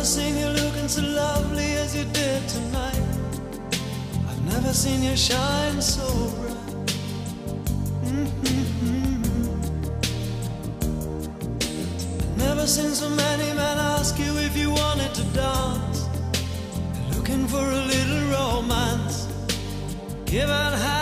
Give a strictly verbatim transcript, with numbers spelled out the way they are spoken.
never seen you looking so lovely as you did tonight. I've never seen you shine so bright. Mm-hmm-hmm. I've never seen so many men ask you if you wanted to dance. They're looking for a little romance. Give out